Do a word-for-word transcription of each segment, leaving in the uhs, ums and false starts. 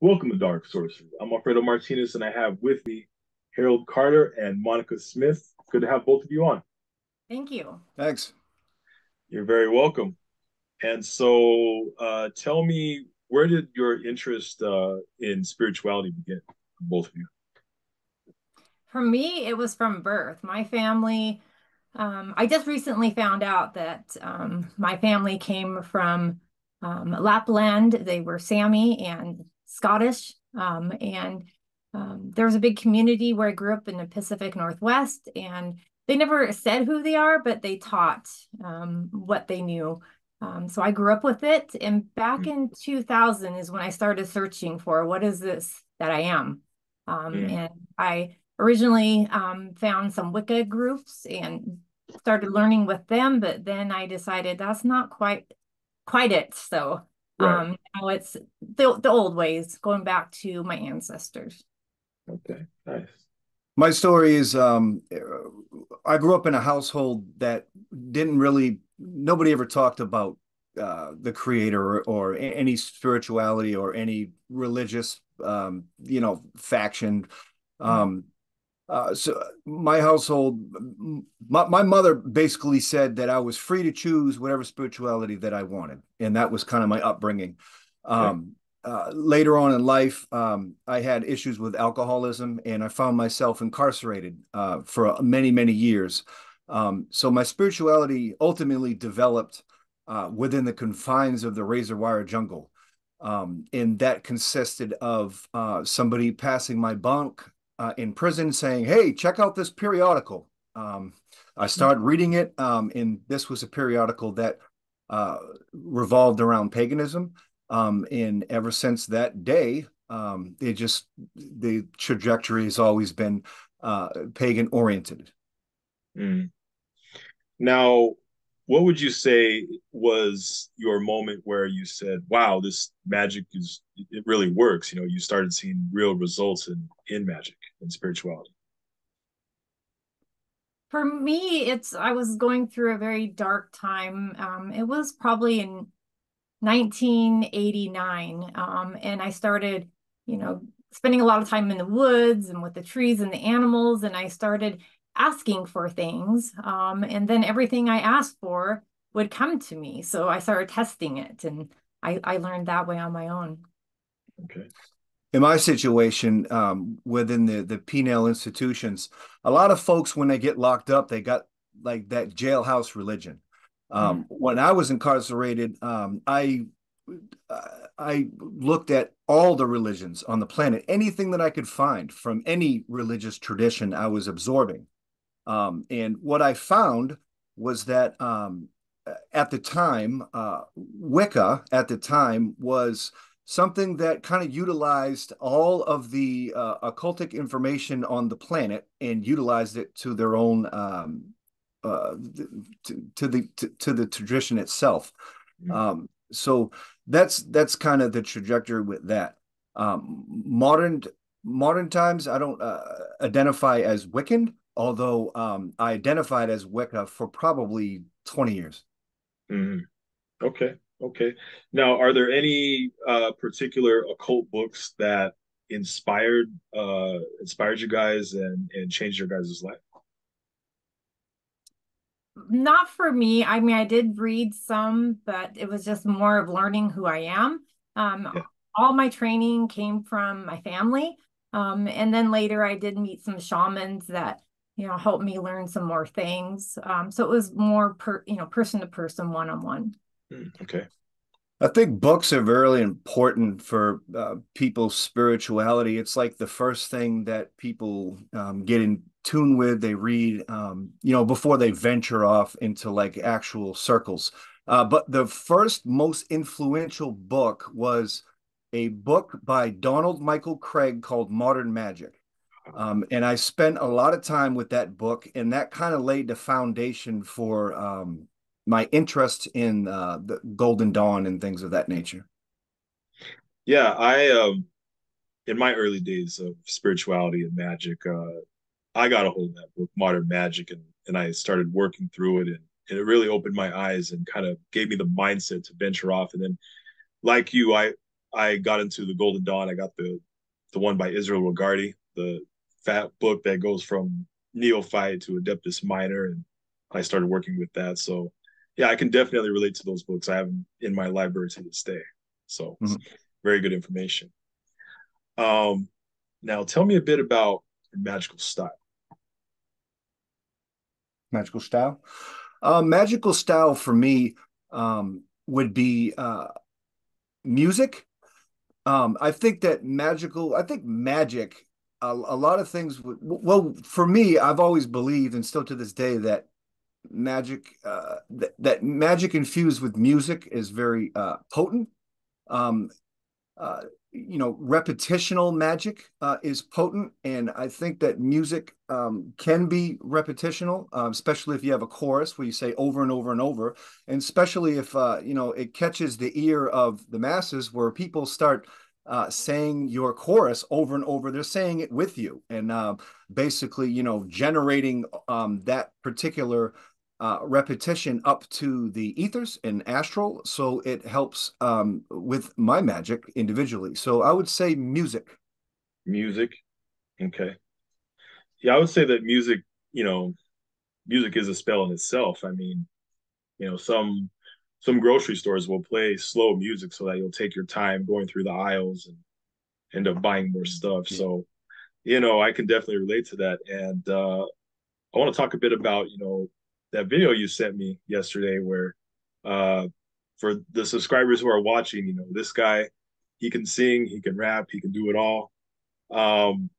Welcome to Dark Sorcery. I'm Alfredo Martinez, and I have with me Harold Carter and Monica Smith. Good to have both of you on. Thank you. Thanks. You're very welcome. And so uh, tell me, where did your interest uh, in spirituality begin, both of you? For me, it was from birth. My family, um, I just recently found out that um, my family came from um, Lapland. They were Sami and Scottish, um, and um, there was a big community where I grew up in the Pacific Northwest, and they never said who they are, but they taught um, what they knew. Um, so I grew up with it, and back in two thousand is when I started searching for what is this that I am, um, mm. and I originally um, found some Wicca groups and started learning with them, but then I decided that's not quite quite it, so. Right. Um, now it's the, the old ways, going back to my ancestors. Okay, nice. My story is, um, I grew up in a household that didn't really, nobody ever talked about uh, the creator or, or any spirituality or any religious, um, you know, faction. Mm-hmm. um, uh, so my household, my, my mother basically said that I was free to choose whatever spirituality that I wanted. And that was kind of my upbringing. Um, uh, later on in life, um, I had issues with alcoholism, and I found myself incarcerated uh, for many, many years. Um, so my spirituality ultimately developed uh, within the confines of the razor wire jungle. Um, and that consisted of uh, somebody passing my bunk uh, in prison saying, "Hey, check out this periodical." Um, I started reading it, um, and this was a periodical that Uh, revolved around paganism, um, and ever since that day, um, it just the trajectory has always been uh, pagan oriented. Mm. Now, what would you say was your moment where you said, "Wow, this magic is it really works"? You know, you started seeing real results in in magic and spirituality. For me, it's, I was going through a very dark time. Um, it was probably in nineteen eighty-nine. Um, and I started, you know, spending a lot of time in the woods and with the trees and the animals. And I started asking for things. Um, and then everything I asked for would come to me. So I started testing it. And I, I learned that way on my own. Okay. In my situation, um, within the, the penal institutions, a lot of folks, when they get locked up, they got like that jailhouse religion. Um, mm-hmm. When I was incarcerated, um, I, I looked at all the religions on the planet, anything that I could find from any religious tradition I was absorbing. Um, and what I found was that um, at the time, uh, Wicca at the time was something that kind of utilized all of the uh, occultic information on the planet and utilized it to their own, um, uh, to, to the to, to the tradition itself. Mm-hmm. um, so that's that's kind of the trajectory with that. Um, modern modern times, I don't uh, identify as Wiccan, although um, I identified as Wicca for probably twenty years. Mm-hmm. Okay. Okay. Now, are there any uh, particular occult books that inspired uh, inspired you guys and, and changed your guys' life? Not for me. I mean, I did read some, but it was just more of learning who I am. Um, yeah. All my training came from my family. Um, and then later I did meet some shamans that, you know, helped me learn some more things. Um, so it was more, per, you know, person to person, one-on-one. Okay. I think books are very important for uh, people's spirituality. It's like the first thing that people um, get in tune with, they read, um, you know, before they venture off into like actual circles. Uh, but the first most influential book was a book by Donald Michael Craig called Modern Magic. Um, and I spent a lot of time with that book, and that kind of laid the foundation for um my interest in uh, the Golden Dawn and things of that nature. Yeah, I, um, in my early days of spirituality and magic, uh, I got a hold of that book, Modern Magic, and, and I started working through it, and, and it really opened my eyes and kind of gave me the mindset to venture off. And then, like you, I I got into the Golden Dawn. I got the the one by Israel Regardie, the fat book that goes from neophyte to adeptus minor, and I started working with that. So yeah, I can definitely relate to those books. I have them in my library to this day. So mm-hmm. very good information. Um, now tell me a bit about your magical style. Magical style? Uh, magical style for me um, would be uh, music. Um, I think that magical, I think magic, a, a lot of things, would, well, for me, I've always believed and still to this day that magic, uh, th that magic infused with music is very uh, potent. Um, uh, you know, repetitional magic uh, is potent. And I think that music um, can be repetitional, um, especially if you have a chorus where you say over and over and over. And especially if, uh, you know, it catches the ear of the masses where people start uh, saying your chorus over and over. They're saying it with you and uh, basically, you know, generating um, that particular Uh, repetition up to the ethers and astral, so it helps um, with my magic individually. So I would say music. Music, okay. Yeah, I would say that music, you know, music is a spell in itself. I mean, you know, some some grocery stores will play slow music so that you'll take your time going through the aisles and end up buying more stuff. Yeah. So, you know, I can definitely relate to that. And uh, I want to talk a bit about, you know, that video you sent me yesterday where uh for the subscribers who are watching, you know, this guy, he can sing, he can rap, he can do it all. Um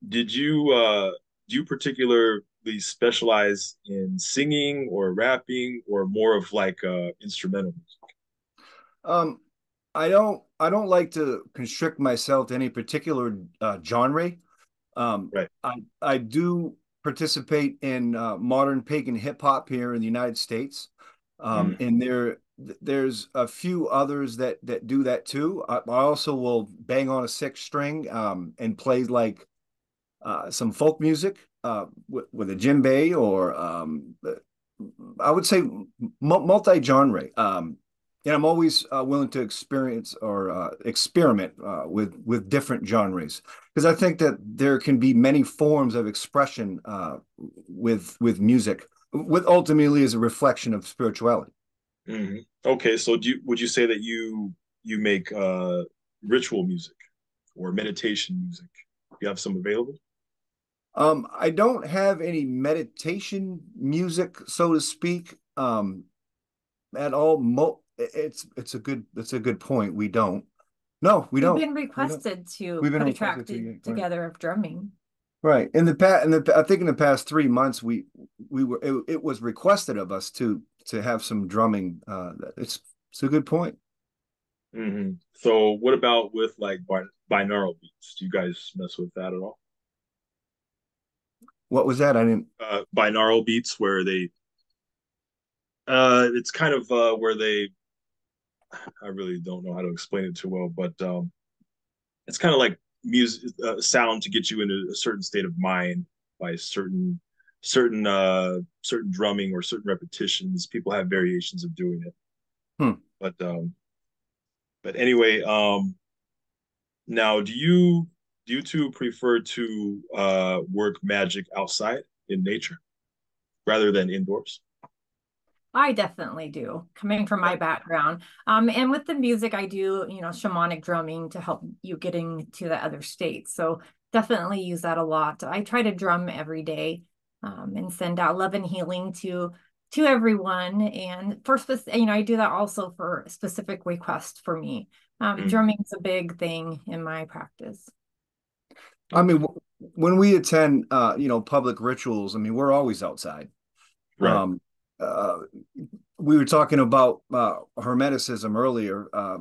did you uh do you particularly specialize in singing or rapping, or more of like uh instrumental music? Um I don't I don't like to constrict myself to any particular uh genre. Um right. I I do participate in uh, modern pagan hip hop here in the United States, um, mm. and there there's a few others that that do that too. I, I also will bang on a six string um, and play like uh, some folk music uh, with, with a djembe, or um, I would say multi-genre. Um, and I'm always uh, willing to experience or uh, experiment uh, with with different genres, because I think that there can be many forms of expression uh, with with music, with ultimately as a reflection of spirituality. Mm-hmm. Okay, so do you, would you say that you you make uh, ritual music or meditation music? Do you have some available? Um, I don't have any meditation music, so to speak, um, at all. Mo It's it's a good it's a good point. We don't. No, we We've don't. We've been requested we to We've been put a track to, yeah, together right. of drumming. Right. In the past, in the I think in the past three months, we we were it, it was requested of us to to have some drumming. Uh, it's it's a good point. Mm-hmm. So, what about with like binaural beats? Do you guys mess with that at all? What was that? I didn't. Uh, binaural beats, where they. Uh, it's kind of uh, where they. I really don't know how to explain it too well, but um, it's kind of like music, uh, sound to get you into a certain state of mind by certain, certain, uh, certain drumming or certain repetitions. People have variations of doing it, hmm. but um, but anyway, um, now do you do you two prefer to uh, work magic outside in nature rather than indoors? I definitely do, coming from my background. Um, and with the music, I do, you know, shamanic drumming to help you getting to the other states. So definitely use that a lot. I try to drum every day um, and send out love and healing to to everyone. And for you know, I do that also for specific requests for me. Um, mm-hmm. Drumming's a big thing in my practice. I mean, when we attend, uh, you know, public rituals, I mean, we're always outside. Right. Um, Uh, we were talking about uh, hermeticism earlier. Uh,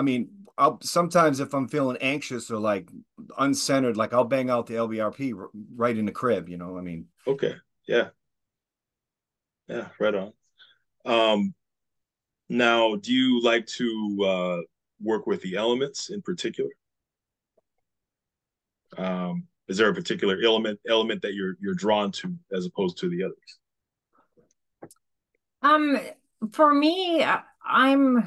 I mean, I'll, sometimes if I'm feeling anxious or like uncentered, like I'll bang out the L B R P r right in the crib, you know, I mean. Okay. Yeah. Yeah. Right on. Um, now, do you like to uh, work with the elements in particular? Um, is there a particular element element that you're, you're drawn to as opposed to the others? Um, for me, I'm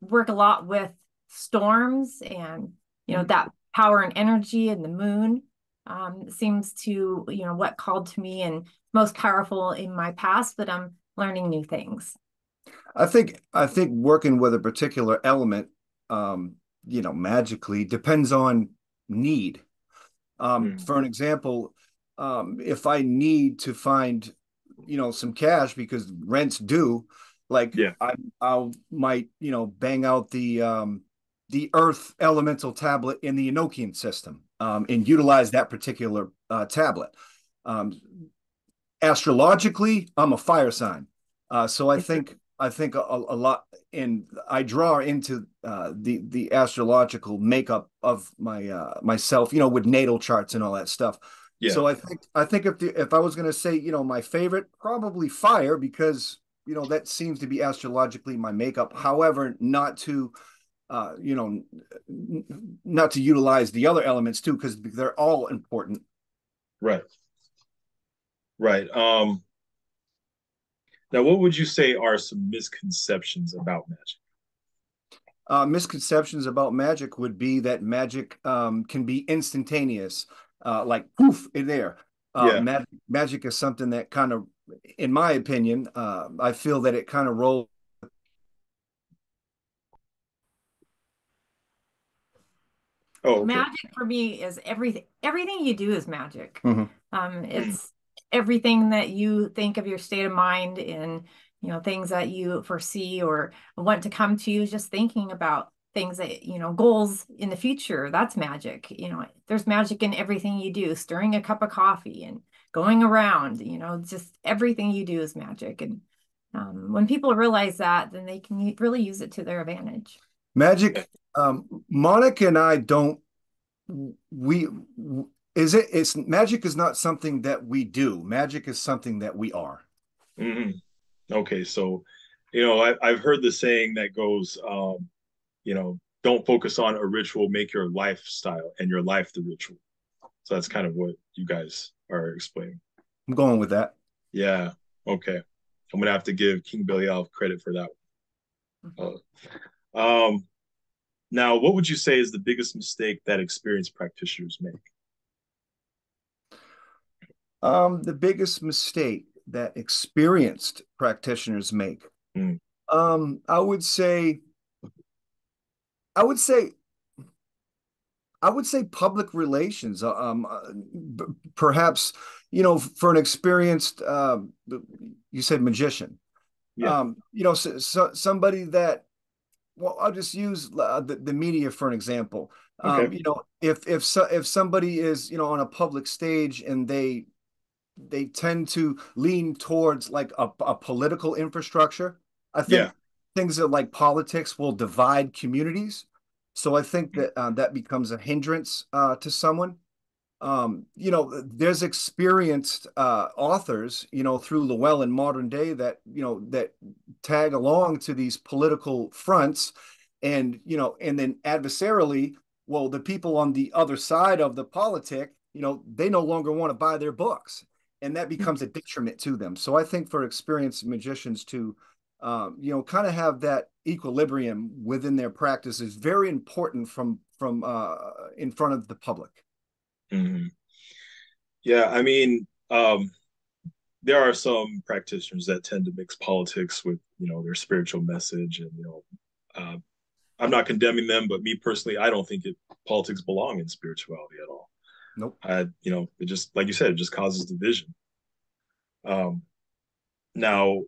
work a lot with storms and, you know, that power and energy and the moon um, seems to, you know, what called to me and most powerful in my past, but I'm learning new things. I think, I think working with a particular element, um, you know, magically depends on need. Um, mm. For an example, um, if I need to find, you know, some cash because rent's due, like yeah. I I'll, might, you know, bang out the, um, the earth elemental tablet in the Enochian system um, and utilize that particular uh, tablet. Um, astrologically, I'm a fire sign. Uh, so I think, I think a, a lot, and I draw into uh, the, the astrological makeup of my, uh, myself, you know, with natal charts and all that stuff. Yeah. So I think, I think if the, if I was going to say, you know, my favorite, probably fire, because, you know, that seems to be astrologically my makeup. However, not to, Uh, you know, not to utilize the other elements too, because they're all important. Right. Right. Um, now, what would you say are some misconceptions about magic? Uh, misconceptions about magic would be that magic um, can be instantaneous, uh, like poof in there. Uh, yeah. Magic, magic is something that kind of, in my opinion, uh, I feel that it kind of rolls Oh, okay. Magic for me is everything. Everything you do is magic. Mm-hmm. Um, it's everything that you think of your state of mind and, you know, things that you foresee or want to come to you, just thinking about things that, you know, goals in the future. That's magic. You know, there's magic in everything you do, stirring a cup of coffee and going around, you know, just everything you do is magic. And um, when people realize that, then they can really use it to their advantage. Magic. Um, Monica and I don't, we, is it, it's magic is not something that we do. Magic is something that we are. Mm-hmm. Okay. So, you know, I, I've heard the saying that goes, um, you know, don't focus on a ritual, make your lifestyle and your life the ritual. So that's kind of what you guys are explaining. I'm going with that. Yeah. Okay. I'm going to have to give King Billy Elf credit for that one. Uh, um, Now, what would you say is the biggest mistake that experienced practitioners make? Um, the biggest mistake that experienced practitioners make, mm. um, I would say, I would say, I would say public relations. Um, perhaps, you know, for an experienced, uh, you said magician, yeah. um, you know, so, so, somebody that. Well, I'll just use uh, the, the media for an example. Um, okay. You know, if if so, if somebody is, you know, on a public stage and they they tend to lean towards like a, a political infrastructure, I think yeah. things that like politics will divide communities. So I think that uh, that becomes a hindrance uh, to someone. Um, you know, there's experienced uh, authors, you know, through Llewellyn modern day that, you know, that tag along to these political fronts and, you know, and then adversarially, well, the people on the other side of the politic, you know, they no longer want to buy their books and that becomes a detriment to them. So I think for experienced magicians to, um, you know, kind of have that equilibrium within their practice is very important from, from uh, in front of the public. Mm-hmm. Yeah, I mean, um, there are some practitioners that tend to mix politics with, you know, their spiritual message, and you know, uh, I'm not condemning them, but me personally, I don't think it, politics belong in spirituality at all. Nope. I, you know, it just like you said, it just causes division. Um, now,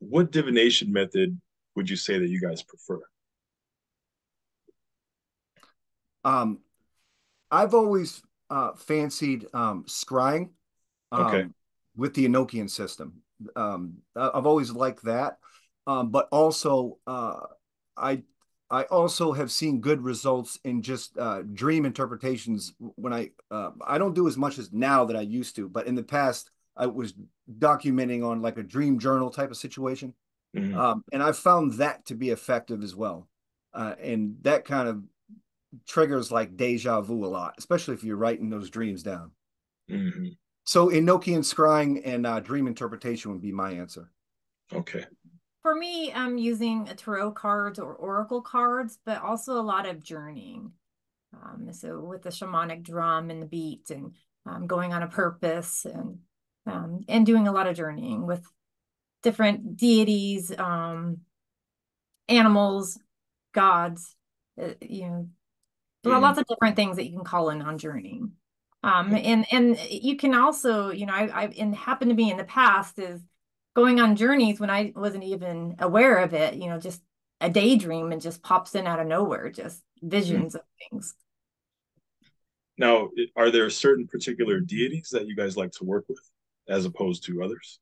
what divination method would you say that you guys prefer? Um. I've always uh, fancied um, scrying um, okay. with the Enochian system. Um, I've always liked that, um, but also uh, I I also have seen good results in just uh, dream interpretations. When I uh, I don't do as much as now that I used to, but in the past I was documenting on like a dream journal type of situation, mm-hmm. um, and I found that to be effective as well, uh, and that kind of. Triggers like deja vu a lot, especially if you're writing those dreams down. Mm-hmm. So Enochian scrying and uh, dream interpretation would be my answer. Okay. for me, I'm using tarot cards or oracle cards, but also a lot of journeying. Um, so with the shamanic drum and the beat, and um, going on a purpose, and um, and doing a lot of journeying with different deities, um, animals, gods, uh, you know, mm. lots of different things that you can call in on journeying. Um, and and you can also, you know, I, I and happened to be in the past is going on journeys when I wasn't even aware of it, you know, just a daydream and just pops in out of nowhere, just visions mm. of things. Now, are there certain particular deities that you guys like to work with as opposed to others?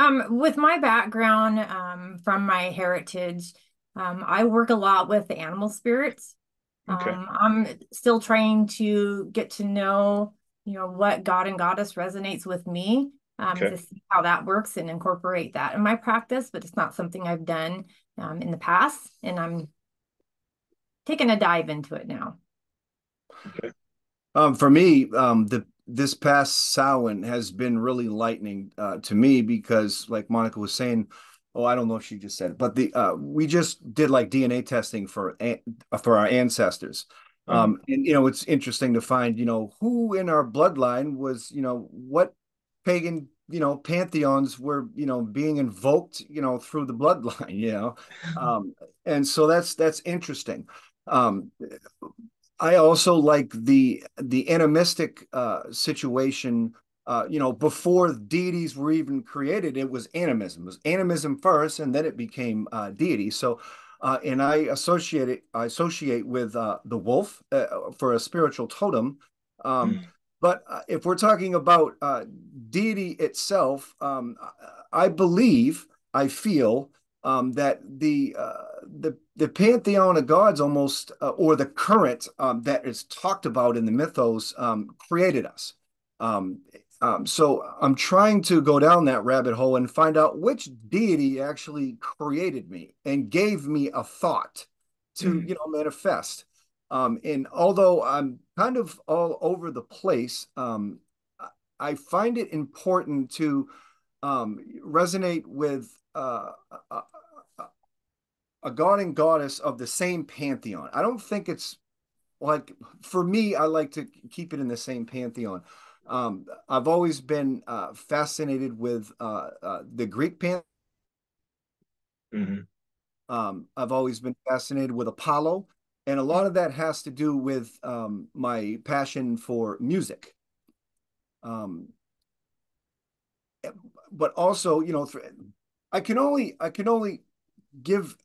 Um, with my background um, from my heritage, um, I work a lot with the animal spirits. Okay. Um, I'm still trying to get to know, you know, what God and Goddess resonates with me, um, okay. to see how that works and incorporate that in my practice. But it's not something I've done um, in the past, and I'm taking a dive into it now. Okay. Um, for me, um, the this past Samhain has been really lightning uh, to me because, like Monica was saying, oh, I don't know if she just said it, but the uh, we just did like D N A testing for for our ancestors, mm-hmm. um, and you know it's interesting to find you know who in our bloodline was you know what pagan you know pantheons were you know being invoked you know through the bloodline you know, um, and so that's that's interesting. Um, I also like the the animistic uh, situation. Uh, you know, before deities were even created, it was animism. It was animism first, and then it became uh, deity. So, uh, and I associate it. I associate with uh, the wolf uh, for a spiritual totem. Um, mm. But uh, if we're talking about uh, deity itself, um, I believe, I feel um, that the uh, the the pantheon of gods, almost, uh, or the current um, that is talked about in the mythos, um, created us. Um, Um, so I'm trying to go down that rabbit hole and find out which deity actually created me and gave me a thought to, mm. you know, manifest. Um, and although I'm kind of all over the place, um, I find it important to um, resonate with uh, a, a god and goddess of the same pantheon. I don't think it's like, for me, I like to keep it in the same pantheon. Um, I've always been uh, fascinated with uh, uh, the Greek pantheon. Mm-hmm. um, I've always been fascinated with Apollo, and a lot of that has to do with um, my passion for music. Um, but also, you know, I can only I can only give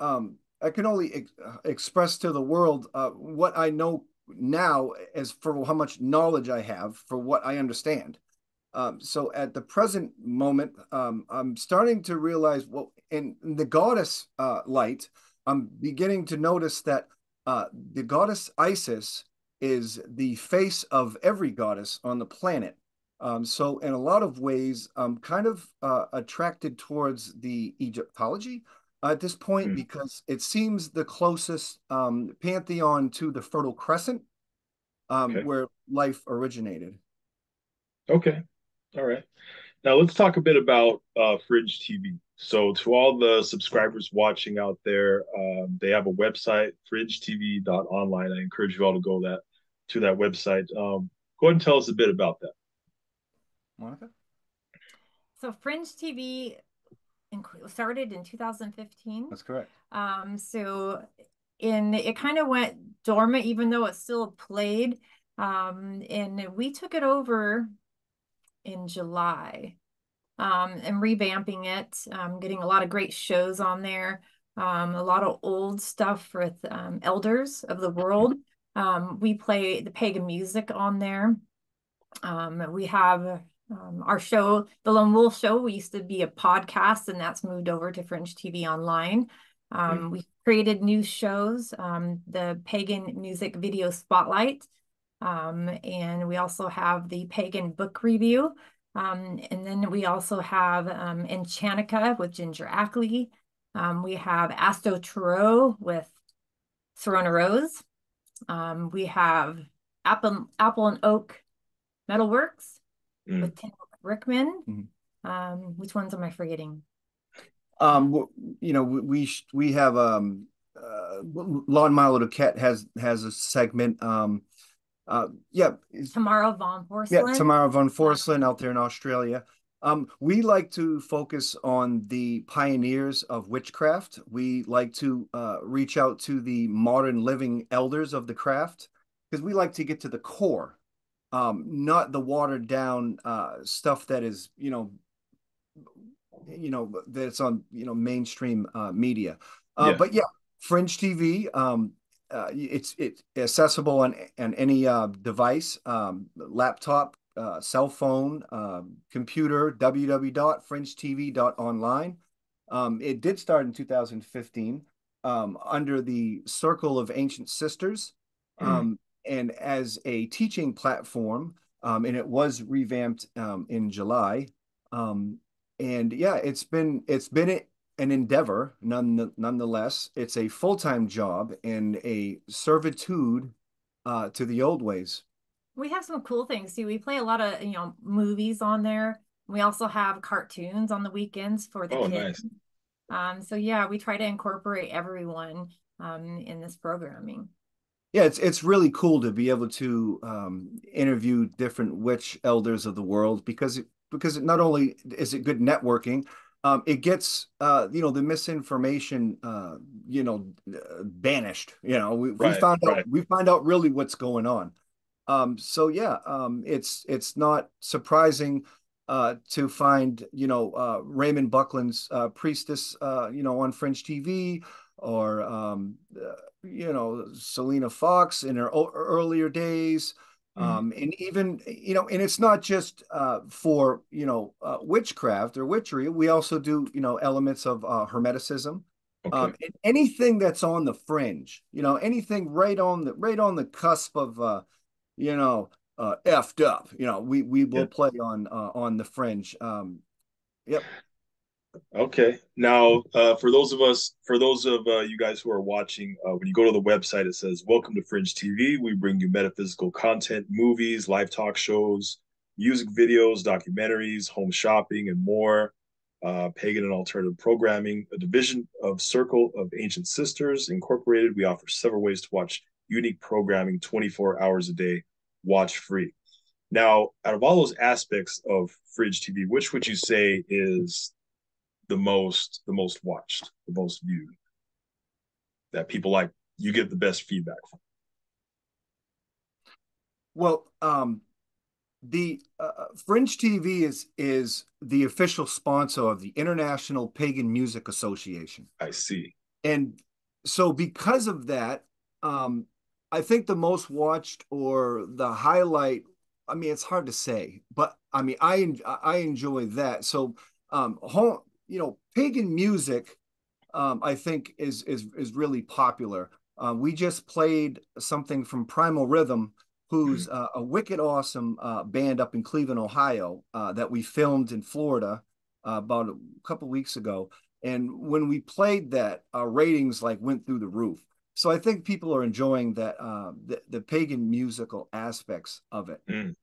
um, I can only ex express to the world uh, what I know now, as for how much knowledge I have, for what I understand. Um, so at the present moment, um, I'm starting to realize, well, in the goddess uh, light, I'm beginning to notice that uh, the goddess Isis is the face of every goddess on the planet. Um, so in a lot of ways, I'm kind of uh, attracted towards the Egyptology at this point, mm. because it seems the closest um, pantheon to the Fertile Crescent, um, okay. where life originated. Okay. All right. Now let's talk a bit about uh, Fringe T V. So to all the subscribers watching out there, um, they have a website, fringe T V dot online. I encourage you all to go that to that website. Um, go ahead and tell us a bit about that, Monica. So Fringe T V started in two thousand fifteen. That's correct. Um, so in it kind of went dormant, even though it still played. Um, and we took it over in July um, and revamping it, um, getting a lot of great shows on there, um, a lot of old stuff with um, elders of the world. Um, we play the pagan music on there. Um, we have... Um, our show, The Lone Wolf Show, we used to be a podcast, and that's moved over to Fringe T V Online. Um, mm-hmm. We created new shows, um, the Pagan Music Video Spotlight, um, and we also have the Pagan Book Review. Um, and then we also have um, Enchanica with Ginger Ackley. Um, we have Asto with Serona Rose. Um, we have Apple, Apple and Oak Metalworks with Tim Rickman. Mm-hmm. Um, which ones am I forgetting? Um, you know, we we have um, uh, Lawn My Little Cat has has a segment. Um, uh, yeah, Tomorrow Von Forslund. Yeah, Tomorrow Von Forslund out there in Australia. Um, we like to focus on the pioneers of witchcraft. We like to uh, reach out to the modern living elders of the craft, because we like to get to the core, um, not the watered down uh, stuff that is, you know, you know, that's on, you know, mainstream uh, media. Uh, yeah. But yeah, Fringe T V, um, uh, it's it's accessible on on any uh, device, um, laptop, Uh, cell phone, uh, computer, w w w dot fringe t v dot online. Um, it did start in two thousand fifteen um, under the Circle of Ancient Sisters, um, mm. and as a teaching platform, um, and it was revamped um, in July. Um, and yeah, it's been it's been an endeavor, none, nonetheless. It's a full-time job and a servitude uh, to the old ways. We have some cool things too. We play a lot of, you know, movies on there. We also have cartoons on the weekends for the oh, kids. Nice. Um, so yeah, we try to incorporate everyone um, in this programming. Yeah, it's it's really cool to be able to um, interview different witch elders of the world, because it, because it not only is it good networking, um, it gets uh, you know, the misinformation uh, you know banished. You know, we, right, we found right. out we find out really what's going on. Um, so yeah, um, it's it's not surprising uh, to find, you know, uh, Raymond Buckland's uh, Priestess, uh, you know, on Fringe T V, or um, uh, you know, Selena Fox in her earlier days, mm-hmm. um, and even, you know, and it's not just uh, for, you know, uh, witchcraft or witchery. We also do, you know, elements of uh, hermeticism. Okay. Um, and anything that's on the fringe, you know, anything right on the right on the cusp of uh, you know, uh, effed up. You know, we we will yep. play on uh, on the fringe. Um, yep. Okay. Now, uh, for those of us, for those of uh, you guys who are watching, uh, when you go to the website, it says, "Welcome to Fringe T V. We bring you metaphysical content, movies, live talk shows, music videos, documentaries, home shopping, and more. Uh, pagan and alternative programming. A division of Circle of Ancient Sisters Incorporated. We offer several ways to watch unique programming twenty-four hours a day, watch free." Now, out of all those aspects of Fringe T V, which would you say is the most the most watched, the most viewed, that people like, you get the best feedback from? Well, um, the uh, Fringe T V is is the official sponsor of the International Pagan Music Association. I see. And so because of that, um, I think the most watched or the highlight, I mean, it's hard to say, but I mean, I, I enjoy that. So, um, home, you know, pagan music, um, I think is, is, is really popular. Uh, we just played something from Primal Rhythm, who's mm-hmm. uh, a wicked awesome uh, band up in Cleveland, Ohio, uh, that we filmed in Florida uh, about a couple weeks ago. And when we played that, our ratings like went through the roof. So I think people are enjoying that uh, the, the pagan musical aspects of it. Mm.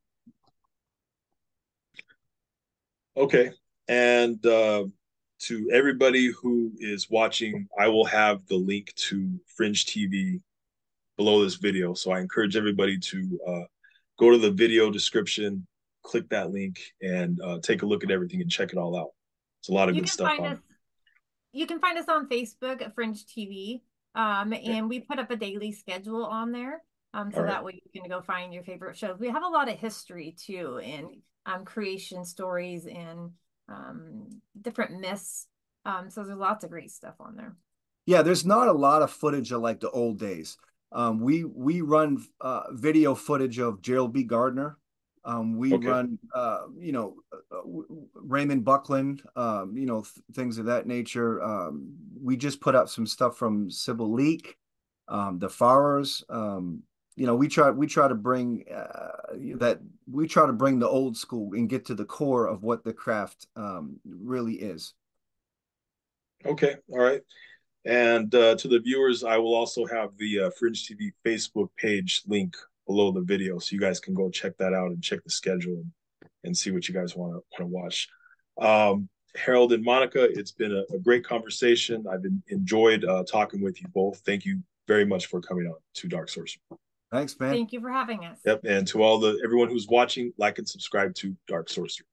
Okay. And uh, to everybody who is watching, I will have the link to Fringe T V below this video. So I encourage everybody to uh, go to the video description, click that link, and uh, take a look at everything and check it all out. It's a lot of you good stuff. On us, you can find us on Facebook at Fringe T V. Um, and we put up a daily schedule on there. Um, so All right. that way you can go find your favorite shows. We have a lot of history too, and um, creation stories and um, different myths. Um, so there's lots of great stuff on there. Yeah, there's not a lot of footage of like the old days. Um, we, we run uh, video footage of Gerald B. Gardner. Um, we okay. run, uh, you know, uh, Raymond Buckland, um, you know, th things of that nature. Um, we just put up some stuff from Sybil Leek, um, the Farrers. Um, you know, we try we try to bring uh, that we try to bring the old school and get to the core of what the craft um, really is. Okay, all right. And uh, to the viewers, I will also have the uh, Fringe T V Facebook page link below the video, so you guys can go check that out and check the schedule and, and see what you guys want to want to watch. Um, Harold and Monica, it's been a, a great conversation. I've been, enjoyed uh, talking with you both. Thank you very much for coming on to Dark Sorcery. Thanks, man. Thank you for having us. Yep, and to all the everyone who's watching, like and subscribe to Dark Sorcery.